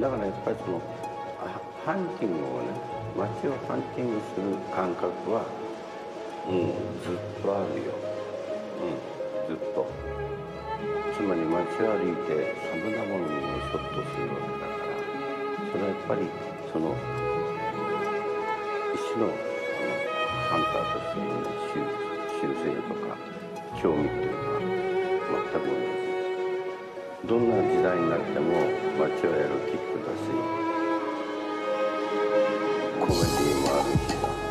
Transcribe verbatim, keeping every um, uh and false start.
だからやっぱりそのハンティングをね、街をハンティングする感覚は、うん、ずっとあるよ、うん、ずっと。つまり街を歩いてさまざまなものをショットするわけだから、それはやっぱりその一種のハンターとしての習性とか興味っていうのは全く同じ。どんな時代になっても街をやるキックだし、コメディーもあるし。